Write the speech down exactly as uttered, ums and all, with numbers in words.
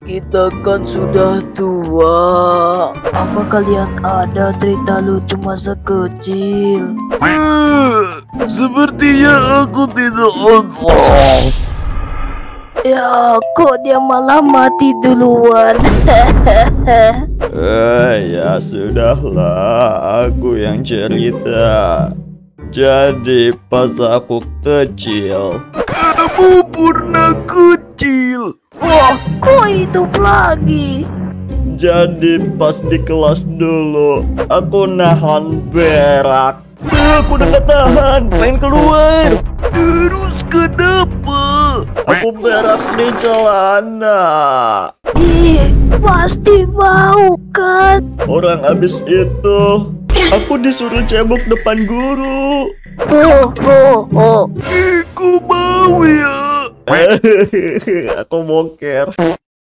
Kita kan sudah tua. Apa kalian ada cerita lucu masa kecil? Uh, sepertinya aku tidak hafal. Ya, kok dia malah mati duluan? eh, ya sudahlah, aku yang cerita. Jadi pas aku kecil, kamu pernah kecil. Wah, kok hidup lagi? Jadi pas di kelas dulu, aku nahan berak. Aku udah gak tahan, pengen keluar. Terus kenapa? Aku berak di celana. Ih, pasti bau kan? Orang abis itu, aku disuruh cebok depan guru. Oh, oh, oh. Ih, aku bau ya. Aku moker.